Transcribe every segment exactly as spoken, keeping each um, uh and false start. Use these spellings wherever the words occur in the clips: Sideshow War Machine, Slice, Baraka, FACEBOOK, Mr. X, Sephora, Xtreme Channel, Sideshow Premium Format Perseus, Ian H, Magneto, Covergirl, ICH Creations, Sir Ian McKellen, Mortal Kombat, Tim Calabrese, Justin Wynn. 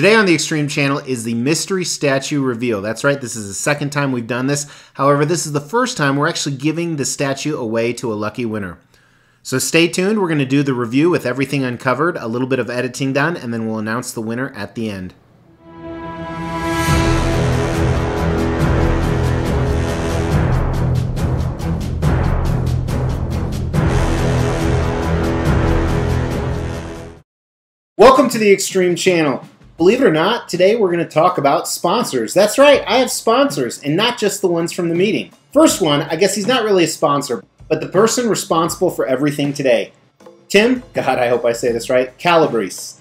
Today on the Xtreme Channel is the Mystery Statue Reveal. That's right, this is the second time we've done this. However, this is the first time we're actually giving the statue away to a lucky winner. So stay tuned, we're going to do the review with everything uncovered, a little bit of editing done, and then we'll announce the winner at the end. Welcome to the Xtreme Channel. Believe it or not, today we're going to talk about sponsors. That's right, I have sponsors, and not just the ones from the meeting. First one, I guess he's not really a sponsor, but the person responsible for everything today. Tim, God, I hope I say this right, Calabrese,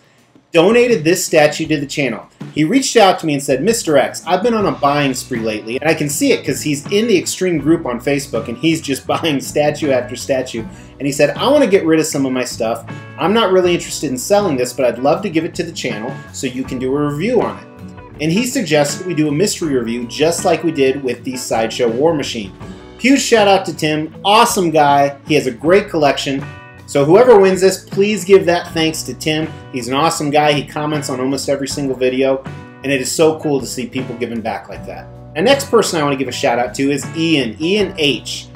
donated this statue to the channel. He reached out to me and said, Mister X, I've been on a buying spree lately, and I can see it because he's in the Xtreme group on Facebook, and he's just buying statue after statue. And he said, I want to get rid of some of my stuff. I'm not really interested in selling this, but I'd love to give it to the channel so you can do a review on it. And he suggested we do a mystery review just like we did with the Sideshow War Machine. Huge shout out to Tim, awesome guy. He has a great collection. So whoever wins this, please give that thanks to Tim. He's an awesome guy. He comments on almost every single video, and it is so cool to see people giving back like that. The next person I want to give a shout out to is Ian, Ian H.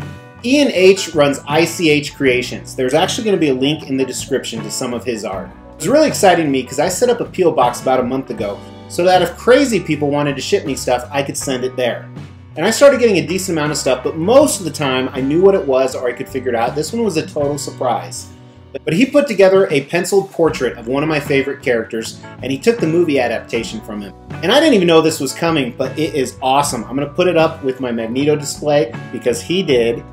Ian H runs I C H Creations. There's actually going to be a link in the description to some of his art. It was really exciting to me because I set up a P O box about a month ago so that if crazy people wanted to ship me stuff, I could send it there. And I started getting a decent amount of stuff, but most of the time I knew what it was or I could figure it out. This one was a total surprise. But he put together a penciled portrait of one of my favorite characters, and he took the movie adaptation from him. And I didn't even know this was coming, but it is awesome. I'm going to put it up with my Magneto display because he did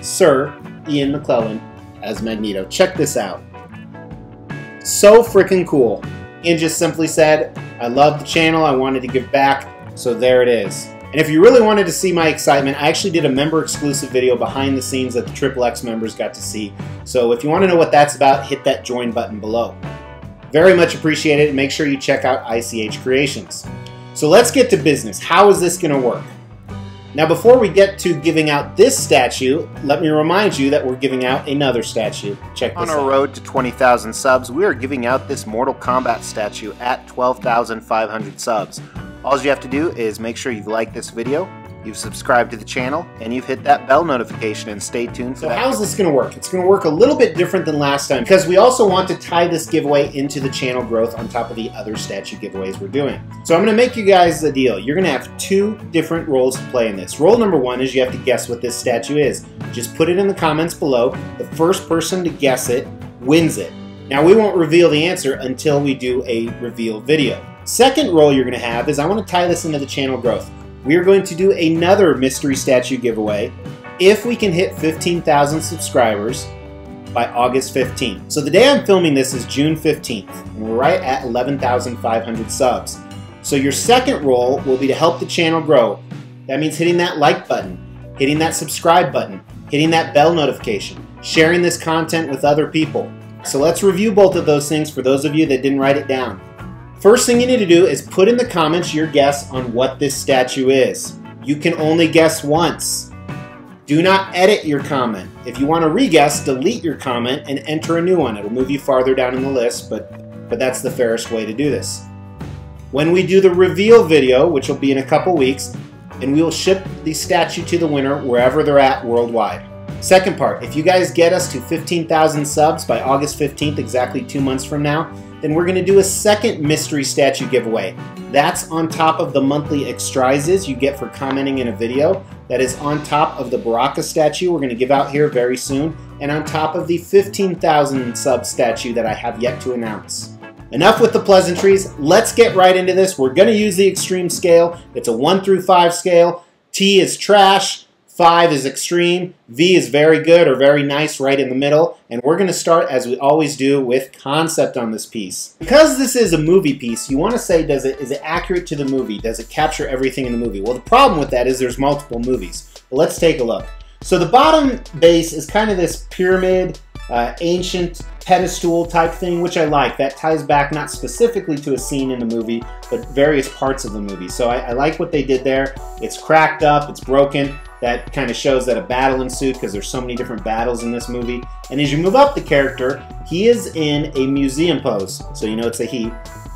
Sir Ian McKellen as Magneto. Check this out. So freaking cool. Ian just simply said, I love the channel, I wanted to give back, so there it is. And if you really wanted to see my excitement, I actually did a member-exclusive video behind the scenes that the Triple X members got to see. So if you want to know what that's about, hit that join button below. Very much appreciated, and make sure you check out I C H Creations. So let's get to business. How is this going to work? Now before we get to giving out this statue, let me remind you that we're giving out another statue. Check this out. On our road to twenty thousand subs, we are giving out this Mortal Kombat statue at twelve thousand five hundred subs. All you have to do is make sure you've liked this video, you've subscribed to the channel, and you've hit that bell notification, and stay tuned for so that. So how's this going to work? It's going to work a little bit different than last time because we also want to tie this giveaway into the channel growth on top of the other statue giveaways we're doing. So I'm going to make you guys a deal. You're going to have two different roles to play in this. Role number one is you have to guess what this statue is. Just put it in the comments below. The first person to guess it wins it. Now we won't reveal the answer until we do a reveal video. Second role you're going to have is I want to tie this into the channel growth. We are going to do another mystery statue giveaway if we can hit fifteen thousand subscribers by August fifteenth. So the day I'm filming this is June fifteenth, and we're right at eleven thousand five hundred subs. So your second role will be to help the channel grow. That means hitting that like button, hitting that subscribe button, hitting that bell notification, sharing this content with other people. So let's review both of those things for those of you that didn't write it down. First thing you need to do is put in the comments your guess on what this statue is. You can only guess once. Do not edit your comment. If you want to re-guess, delete your comment and enter a new one. It'll move you farther down in the list, but, but that's the fairest way to do this. When we do the reveal video, which will be in a couple weeks, and we will ship the statue to the winner wherever they're at worldwide. Second part, if you guys get us to fifteen thousand subs by August fifteenth, exactly two months from now, then we're going to do a second mystery statue giveaway. That's on top of the monthly extras you get for commenting in a video. That is on top of the Baraka statue we're going to give out here very soon, and on top of the fifteen thousand sub statue that I have yet to announce. Enough with the pleasantries. Let's get right into this. We're going to use the Xtreme scale. It's a one through five scale. T is trash. Five is extreme, V is very good or very nice right in the middle, and we're going to start, as we always do, with concept on this piece. Because this is a movie piece, you want to say, does it, is it accurate to the movie? Does it capture everything in the movie? Well, the problem with that is there's multiple movies. But let's take a look. So the bottom base is kind of this pyramid, uh, ancient pedestal type thing, which I like. That ties back not specifically to a scene in the movie, but various parts of the movie. So I, I like what they did there. It's cracked up, it's broken. That kind of shows that a battle ensued because there's so many different battles in this movie. And as you move up the character, he is in a museum pose. So you know it's a he.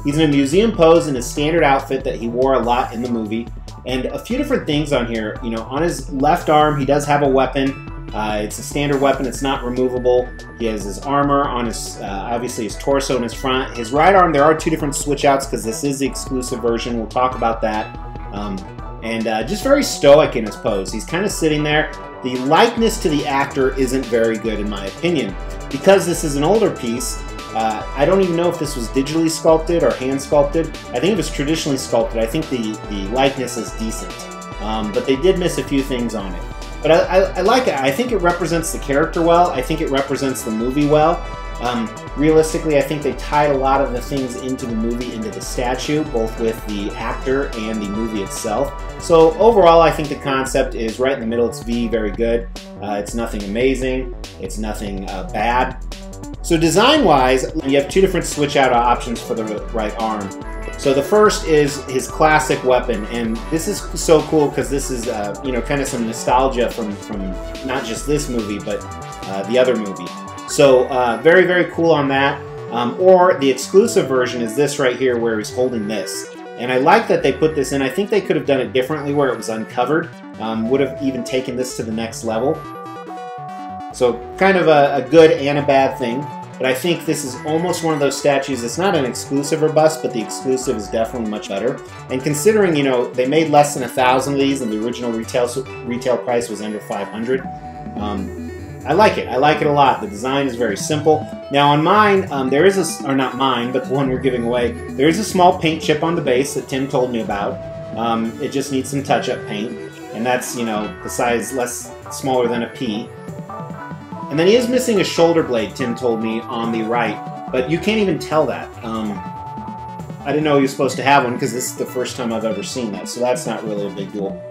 He's in a museum pose in his standard outfit that he wore a lot in the movie. And a few different things on here. You know, on his left arm, he does have a weapon. Uh, it's a standard weapon, it's not removable. He has his armor on his, uh, obviously his torso and his front. His right arm, there are two different switch outs because this is the exclusive version. We'll talk about that. Um, and uh, just very stoic in his pose. He's kind of sitting there. The likeness to the actor isn't very good in my opinion. Because this is an older piece, uh, I don't even know if this was digitally sculpted or hand sculpted. I think it was traditionally sculpted. I think the, the likeness is decent. Um, but they did miss a few things on it. But I, I, I like it. I think it represents the character well. I think it represents the movie well. Um, realistically, I think they tied a lot of the things into the movie, into the statue, both with the actor and the movie itself. So overall, I think the concept is right in the middle. It's V, very good. Uh, it's nothing amazing. It's nothing uh, bad. So design-wise, you have two different switch-out options for the right arm. So the first is his classic weapon, and this is so cool because this is, uh, you know, kind of some nostalgia from, from not just this movie, but uh, the other movie. So uh, very, very cool on that. Um, or the exclusive version is this right here where he's holding this. And I like that they put this in. I think they could have done it differently where it was uncovered. Um, would have even taken this to the next level. So kind of a, a good and a bad thing. But I think this is almost one of those statues. It's not an exclusive or bust, but the exclusive is definitely much better. And considering, you know, they made less than a thousand of these, and the original retail retail price was under five hundred. Um, I like it. I like it a lot. The design is very simple. Now on mine, um, there is a, or not mine, but the one we're giving away, there is a small paint chip on the base that Tim told me about. Um, it just needs some touch-up paint, and that's, you know, the size less smaller than a pea. And then he is missing a shoulder blade, Tim told me, on the right. But you can't even tell that. Um, I didn't know he was supposed to have one because this is the first time I've ever seen that. So that's not really a big deal.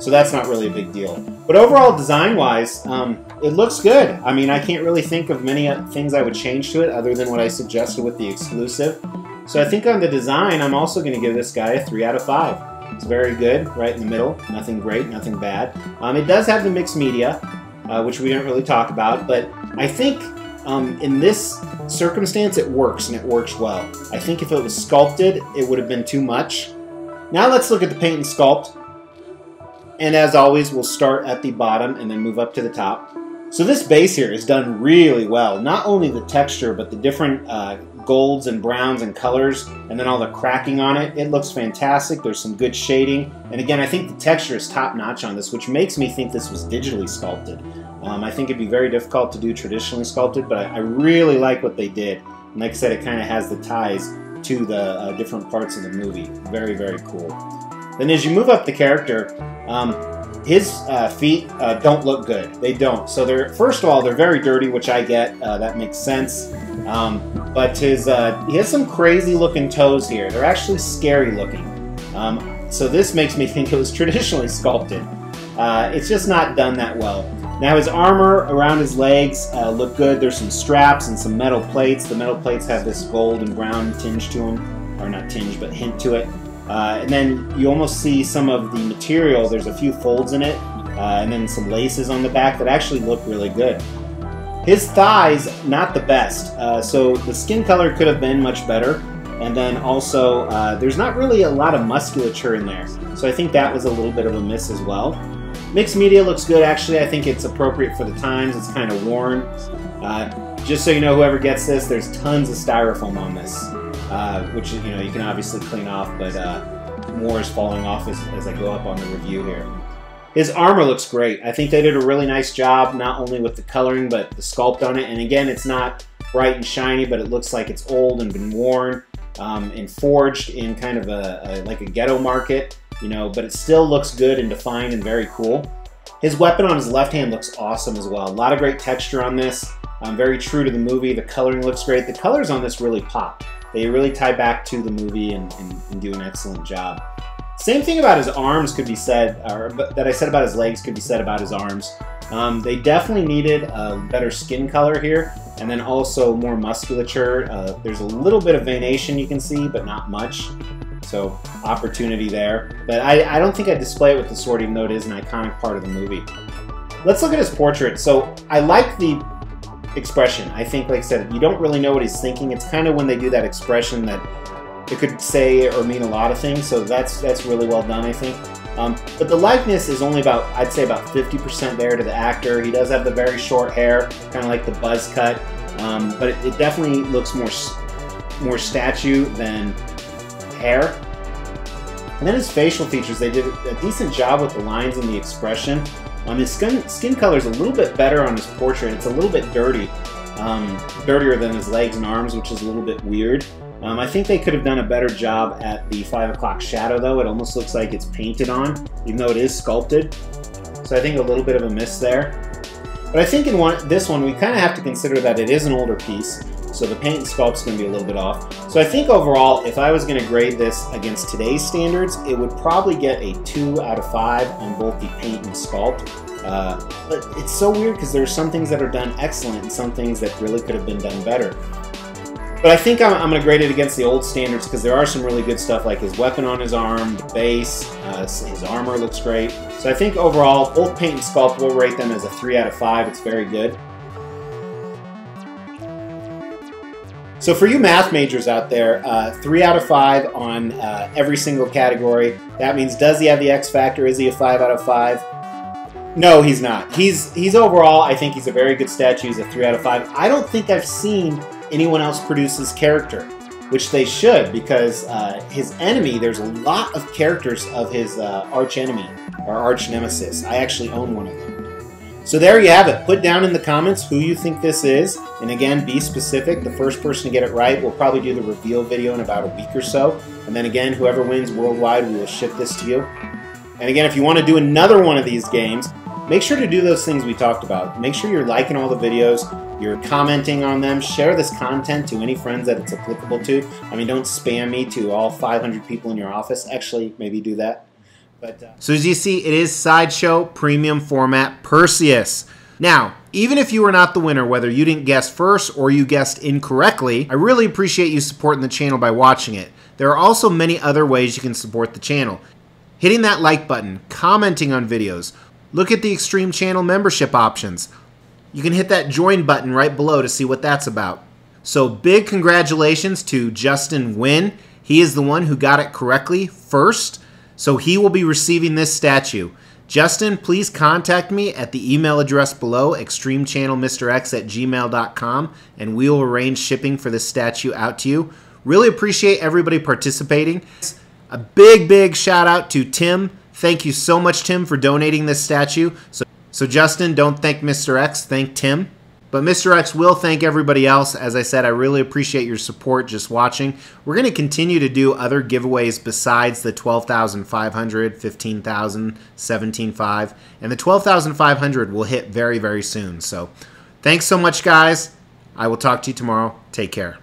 So that's not really a big deal. But overall, design-wise, um, it looks good. I mean, I can't really think of many things I would change to it other than what I suggested with the exclusive. So I think on the design, I'm also going to give this guy a three out of five. It's very good, right in the middle. Nothing great, nothing bad. Um, it does have the mixed media. Uh, which we didn't really talk about, but I think um, in this circumstance it works, and it works well. I think if it was sculpted, it would have been too much. Now let's look at the paint and sculpt. And as always, we'll start at the bottom and then move up to the top. So this base here is done really well. Not only the texture, but the different uh, golds and browns and colors, and then all the cracking on it. It looks fantastic. There's some good shading. And again, I think the texture is top-notch on this, which makes me think this was digitally sculpted. Um, I think it'd be very difficult to do traditionally sculpted, but I, I really like what they did. And like I said, it kind of has the ties to the uh, different parts of the movie. Very, very cool. Then as you move up the character, um, his uh, feet uh, don't look good. They don't. So they're, first of all, they're very dirty, which I get. Uh, that makes sense. Um, but his, uh, he has some crazy looking toes here. They're actually scary looking. Um, so this makes me think it was traditionally sculpted. Uh, it's just not done that well. Now his armor around his legs uh, look good. There's some straps and some metal plates. The metal plates have this gold and brown tinge to them. Or not tinge, but hint to it. Uh, and then you almost see some of the material. There's a few folds in it. Uh, and then some laces on the back that actually look really good. His thighs, not the best, uh, so the skin color could have been much better. And then also, uh, there's not really a lot of musculature in there, so I think that was a little bit of a miss as well. Mixed media looks good, actually. I think it's appropriate for the times. It's kind of worn. Uh, just so you know, whoever gets this, there's tons of styrofoam on this, uh, which, you know, you can obviously clean off, but uh, more is falling off as, as I go up on the review here. His armor looks great. I think they did a really nice job, not only with the coloring, but the sculpt on it. And again, it's not bright and shiny, but it looks like it's old and been worn um, and forged in kind of a, a like a ghetto market, you know, but it still looks good and defined and very cool. His weapon on his left hand looks awesome as well. A lot of great texture on this. Um, very true to the movie. The coloring looks great. The colors on this really pop. They really tie back to the movie and, and, and do an excellent job. Same thing about his arms could be said, or that I said about his legs could be said about his arms. Um, they definitely needed a better skin color here, and then also more musculature. Uh, there's a little bit of venation you can see, but not much. So, opportunity there. But I, I don't think I display it with the sword, even though it is an iconic part of the movie. Let's look at his portrait. So, I like the expression. I think, like I said, you don't really know what he's thinking. It's kind of when they do that expression that It could say or mean a lot of things, so that's that's really well done, I think. Um, but the likeness is only about, I'd say about fifty percent there to the actor. He does have the very short hair, kind of like the buzz cut, um, but it, it definitely looks more, more statue than hair. And then his facial features, they did a decent job with the lines and the expression. Um, his skin, skin color is a little bit better on his portrait. It's a little bit dirty, um, dirtier than his legs and arms, which is a little bit weird. Um, I think they could have done a better job at the five o'clock shadow, though. It almost looks like it's painted on, even though it is sculpted. So I think a little bit of a miss there. But I think in one, this one, we kind of have to consider that it is an older piece, so the paint and sculpt's going to be a little bit off. So I think overall, if I was going to grade this against today's standards, it would probably get a two out of five on both the paint and sculpt. Uh, but it's so weird because there are some things that are done excellent and some things that really could have been done better. But I think I'm, I'm going to grade it against the old standards because there are some really good stuff, like his weapon on his arm, the base, uh, his armor looks great. So I think overall, both paint and sculpt, we'll rate them as a three out of five. It's very good. So for you math majors out there, uh, three out of five on uh, every single category. That means, does he have the X factor? Is he a five out of five? No, he's not. He's, he's overall, I think he's a very good statue. He's a three out of five. I don't think I've seen anyone else produces character, which they should, because uh, his enemy, there's a lot of characters of his uh, arch enemy or arch nemesis. I actually own one of them. So there you have it. Put down in the comments who you think this is, and again, be specific. The first person to get it right, we'll probably do the reveal video in about a week or so, and then again, whoever wins worldwide, we will ship this to you. And again, if you want to do another one of these games, make sure to do those things we talked about. Make sure you're liking all the videos, you're commenting on them, share this content to any friends that it's applicable to. I mean, don't spam me to all five hundred people in your office. Actually, maybe do that. But, uh... so as you see, it is Sideshow Premium Format Perseus. Now, even if you were not the winner, whether you didn't guess first or you guessed incorrectly, I really appreciate you supporting the channel by watching it. There are also many other ways you can support the channel. Hitting that like button, commenting on videos, look at the Xtreme Channel membership options. You can hit that join button right below to see what that's about. So big congratulations to Justin Wynn. He is the one who got it correctly first, so he will be receiving this statue. Justin, please contact me at the email address below, Xtreme Channel Mister X at gmail dot com, and we will arrange shipping for this statue out to you. Really appreciate everybody participating. A big, big shout out to Tim. Thank you so much, Tim, for donating this statue. So So Justin, don't thank Mister X, thank Tim. But Mister X will thank everybody else. As I said, I really appreciate your support just watching. We're going to continue to do other giveaways besides the twelve thousand five hundred, fifteen thousand, seventeen thousand five hundred, and the twelve thousand five hundred will hit very, very soon. So thanks so much, guys. I will talk to you tomorrow. Take care.